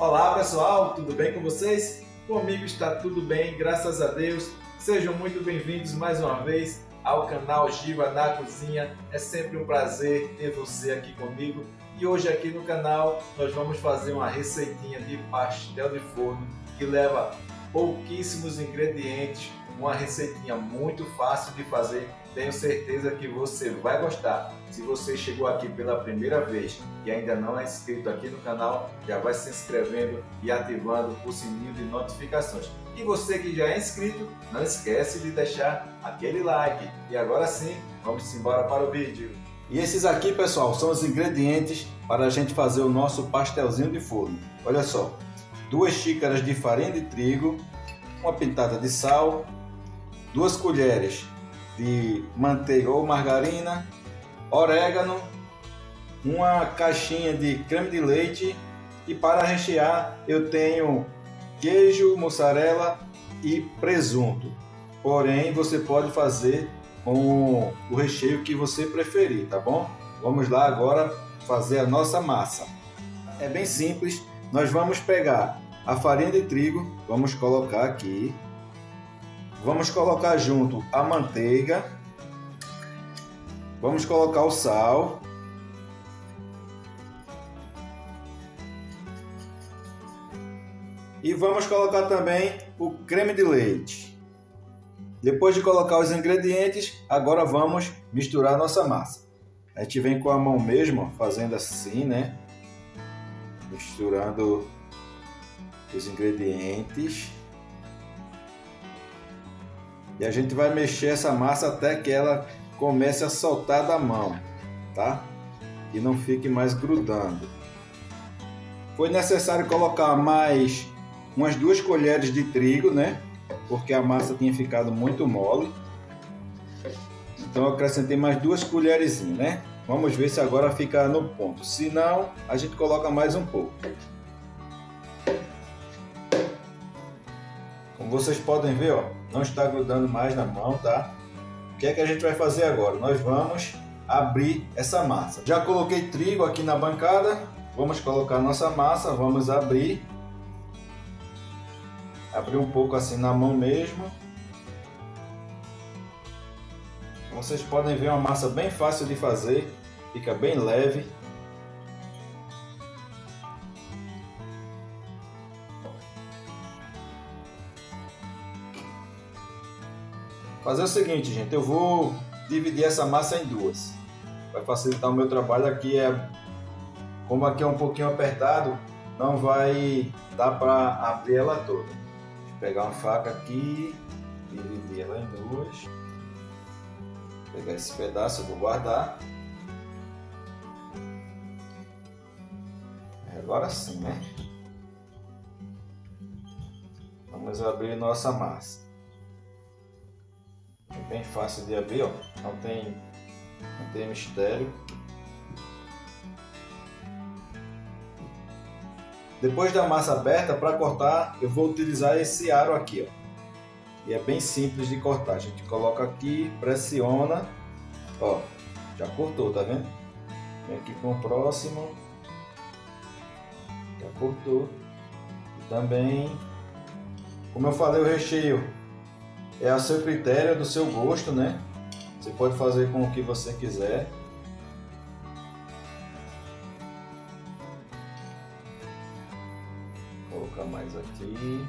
Olá pessoal, tudo bem com vocês? Comigo está tudo bem, graças a Deus. Sejam muito bem-vindos mais uma vez ao canal Giva na Cozinha. É sempre um prazer ter você aqui comigo. E hoje aqui no canal nós vamos fazer uma receitinha de pastel de forno que leva pouquíssimos ingredientes. Uma receitinha muito fácil de fazer, tenho certeza que você vai gostar. Se você chegou aqui pela primeira vez e ainda não é inscrito aqui no canal, já vai se inscrevendo e ativando o sininho de notificações. E você que já é inscrito, não esquece de deixar aquele like. E agora sim, vamos embora para o vídeo. E esses aqui, pessoal, são os ingredientes para a gente fazer o nosso pastelzinho de forno. Olha só, 2 xícaras de farinha de trigo, uma pitada de sal, 2 colheres de manteiga ou margarina, orégano, uma caixinha de creme de leite e para rechear eu tenho queijo, mussarela e presunto. Porém, você pode fazer com o recheio que você preferir, tá bom? Vamos lá agora fazer a nossa massa. É bem simples, nós vamos pegar a farinha de trigo, vamos colocar aqui. Vamos colocar junto a manteiga, vamos colocar o sal, e vamos colocar também o creme de leite. Depois de colocar os ingredientes, agora vamos misturar a nossa massa. A gente vem com a mão mesmo, fazendo assim, né? Misturando os ingredientes. E a gente vai mexer essa massa até que ela comece a soltar da mão, tá? E não fique mais grudando. Foi necessário colocar mais umas 2 colheres de trigo, né? Porque a massa tinha ficado muito mole. Então eu acrescentei mais 2 colherzinhas, né? Vamos ver se agora fica no ponto. Se não, a gente coloca mais um pouco. Como vocês podem ver, ó, não está grudando mais na mão, tá? O que é que a gente vai fazer agora? Nós vamos abrir essa massa. Já coloquei trigo aqui na bancada. Vamos colocar nossa massa, vamos abrir. Abrir um pouco assim na mão mesmo. Vocês podem ver uma massa bem fácil de fazer, fica bem leve. Fazer o seguinte, gente, eu vou dividir essa massa em duas. Vai facilitar o meu trabalho aqui. Como aqui é um pouquinho apertado, não vai dar para abrir ela toda. Vou pegar uma faca aqui, dividir ela em duas. Vou pegar esse pedaço, eu vou guardar. Agora sim, né? Vamos abrir nossa massa. Bem fácil de abrir, ó. Não tem mistério. Depois da massa aberta, para cortar, eu vou utilizar esse aro aqui, ó. E é bem simples de cortar. A gente coloca aqui, pressiona, ó. Já cortou, tá vendo? Vem aqui com o próximo. Já cortou. E também, como eu falei, o recheio é a seu critério, do seu gosto, né? Você pode fazer com o que você quiser. Vou colocar mais aqui,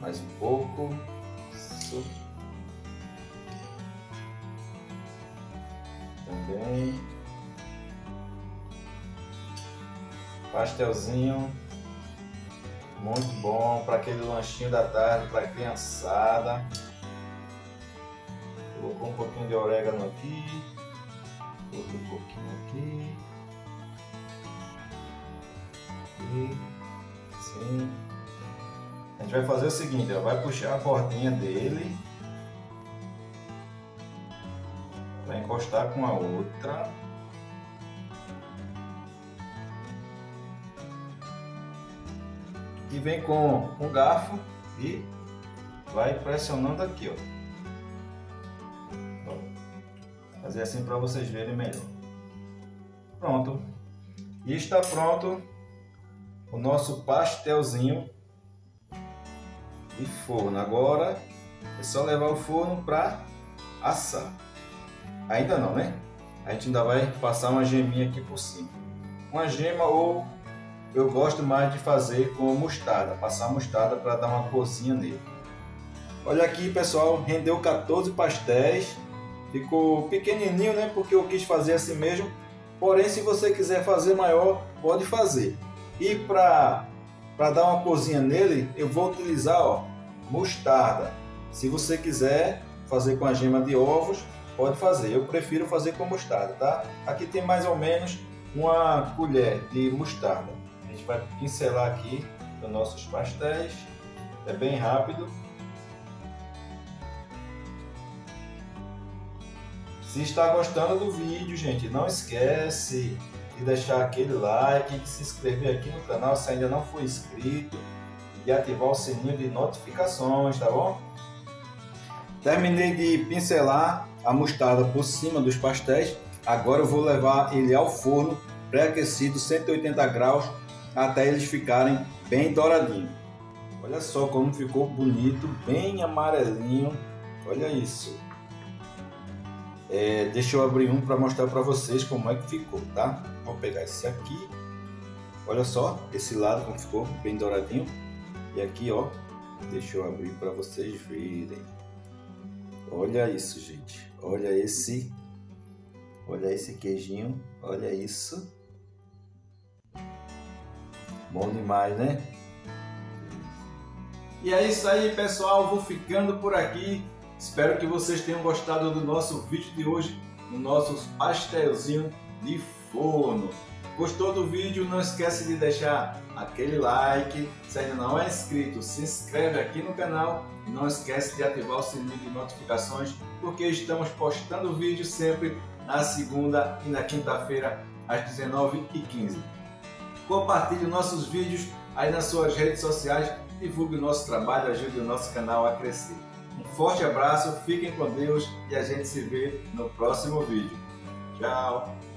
mais um pouco. Isso. Também. Pastelzinho. Muito bom para aquele lanchinho da tarde, para a criançada. Colocou um pouquinho de orégano aqui, outro pouquinho aqui. E assim. A gente vai fazer o seguinte, ó, vai puxar a cordinha dele, vai encostar com a outra. E vem com um garfo e vai pressionando aqui, ó. Vou fazer assim para vocês verem melhor. Pronto. E está pronto o nosso pastelzinho de forno. Agora é só levar o forno para assar. Ainda não, né? A gente ainda vai passar uma geminha aqui por cima. Uma gema, ou eu gosto mais de fazer com mostarda, passar mostarda para dar uma corzinha nele. Olha aqui, pessoal, rendeu 14 pastéis. Ficou pequenininho, né? Porque eu quis fazer assim mesmo. Porém, se você quiser fazer maior, pode fazer. E para dar uma corzinha nele, eu vou utilizar, ó, mostarda. Se você quiser fazer com a gema de ovos, pode fazer. Eu prefiro fazer com mostarda, tá? Aqui tem mais ou menos uma colher de mostarda. A gente vai pincelar aqui nos nossos pastéis. É bem rápido. Se está gostando do vídeo, gente, não esquece de deixar aquele like, de se inscrever aqui no canal se ainda não for inscrito e de ativar o sininho de notificações, tá bom? Terminei de pincelar a mostarda por cima dos pastéis. Agora eu vou levar ele ao forno pré-aquecido 180 graus até eles ficarem bem douradinhos. Olha só como ficou bonito, bem amarelinho. Olha isso. Deixa eu abrir um para mostrar para vocês como é que ficou, tá? Vou pegar esse aqui. Olha só esse lado como ficou, bem douradinho. E aqui, ó, deixa eu abrir para vocês verem. Olha isso, gente. Olha esse queijinho. Olha isso. Bom demais, né? E é isso aí, pessoal. Vou ficando por aqui. Espero que vocês tenham gostado do nosso vídeo de hoje, do nosso pastelzinho de forno. Gostou do vídeo? Não esquece de deixar aquele like. Se ainda não é inscrito, se inscreve aqui no canal. Não esquece de ativar o sininho de notificações, porque estamos postando vídeo sempre na segunda e na quinta-feira, às 19h15. Compartilhe nossos vídeos aí nas suas redes sociais, divulgue o nosso trabalho, ajude o nosso canal a crescer. Um forte abraço, fiquem com Deus e a gente se vê no próximo vídeo. Tchau!